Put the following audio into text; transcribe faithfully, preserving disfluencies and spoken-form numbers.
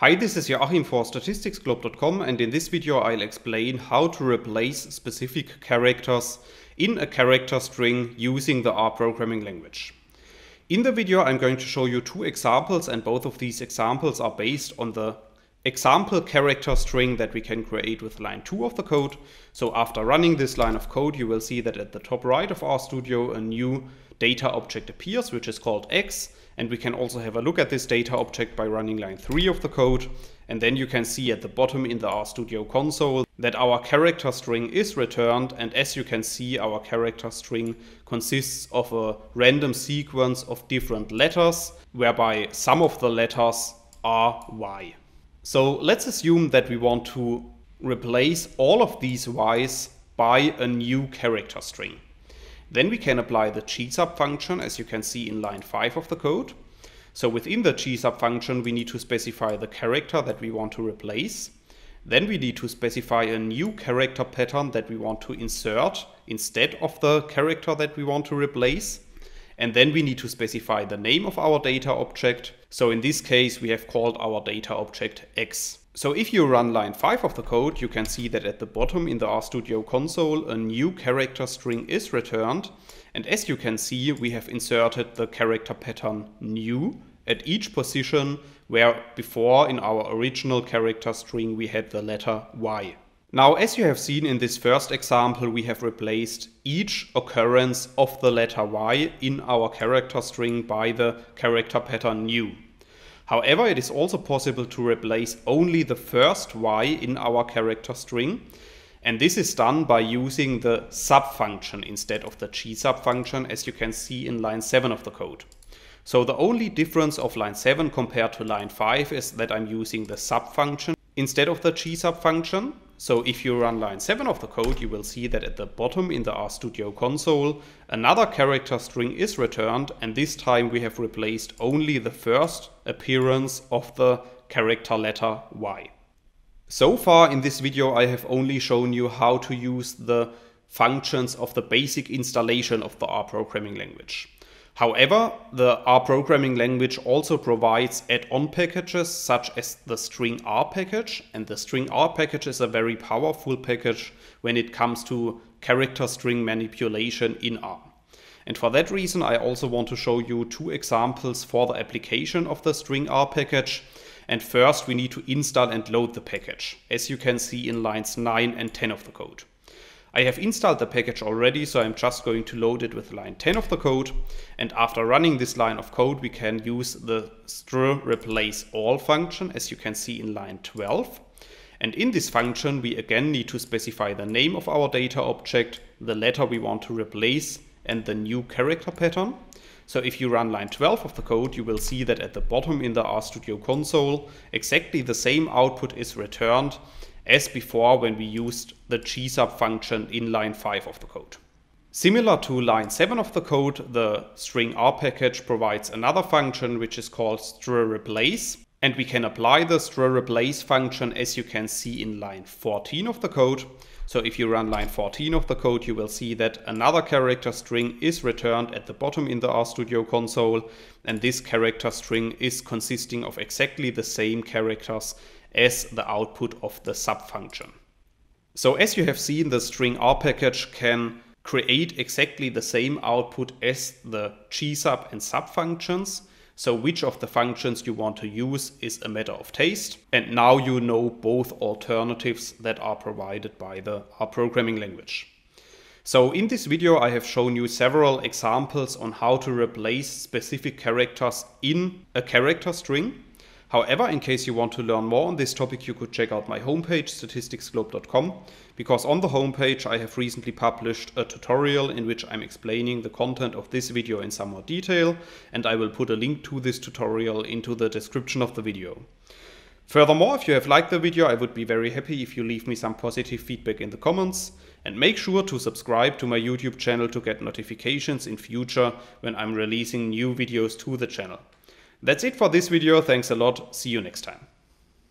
Hi, this is Joachim for statistics globe dot com, and in this video I'll explain how to replace specific characters in a character string using the R programming language. In the video I'm going to show you two examples, and both of these examples are based on the example character string that we can create with line two of the code. So after running this line of code, you will see that at the top right of RStudio a new data object appears, which is called X, and we can also have a look at this data object by running line three of the code. And then you can see at the bottom in the RStudio console that our character string is returned, and as you can see, our character string consists of a random sequence of different letters, whereby some of the letters are Y. So let's assume that we want to replace all of these Y's by a new character string. Then we can apply the gsub function, as you can see in line five of the code. So within the gsub function, we need to specify the character that we want to replace. Then we need to specify a new character pattern that we want to insert instead of the character that we want to replace. And then we need to specify the name of our data object. So in this case, we have called our data object X. So if you run line five of the code, you can see that at the bottom in the RStudio console, a new character string is returned. And as you can see, we have inserted the character pattern new at each position where before in our original character string, we had the letter Y. Now, as you have seen in this first example, we have replaced each occurrence of the letter Y in our character string by the character pattern new. However, it is also possible to replace only the first Y in our character string. And this is done by using the sub function instead of the gsub function, as you can see in line seven of the code. So the only difference of line seven compared to line five is that I'm using the sub function instead of the gsub function. So if you run line seven of the code, you will see that at the bottom in the RStudio console, another character string is returned, and this time we have replaced only the first appearance of the character letter Y. So far in this video, I have only shown you how to use the functions of the basic installation of the R programming language. However, the R programming language also provides add-on packages such as the stringR package, and the stringR package is a very powerful package when it comes to character string manipulation in R. And for that reason, I also want to show you two examples for the application of the stringR package. And first, we need to install and load the package, as you can see in lines nine and ten of the code. I have installed the package already, so I'm just going to load it with line ten of the code. And after running this line of code, we can use the str_replace_all function, as you can see in line twelve. And in this function, we again need to specify the name of our data object, the letter we want to replace, and the new character pattern. So if you run line twelve of the code, you will see that at the bottom in the RStudio console, exactly the same output is returned as before when we used the gsub function in line five of the code. Similar to line seven of the code, the stringR package provides another function which is called str_replace, and we can apply the str_replace function, as you can see in line fourteen of the code. So if you run line fourteen of the code, you will see that another character string is returned at the bottom in the RStudio console, and this character string is consisting of exactly the same characters as the output of the sub function. So as you have seen, the stringR package can create exactly the same output as the gsub and sub functions. So which of the functions you want to use is a matter of taste. And now you know both alternatives that are provided by the R programming language. So in this video, I have shown you several examples on how to replace specific characters in a character string. However, in case you want to learn more on this topic, you could check out my homepage, statistics globe dot com, because on the homepage I have recently published a tutorial in which I'm explaining the content of this video in some more detail, and I will put a link to this tutorial into the description of the video. Furthermore, if you have liked the video, I would be very happy if you leave me some positive feedback in the comments, and make sure to subscribe to my YouTube channel to get notifications in future when I'm releasing new videos to the channel. That's it for this video. Thanks a lot. See you next time.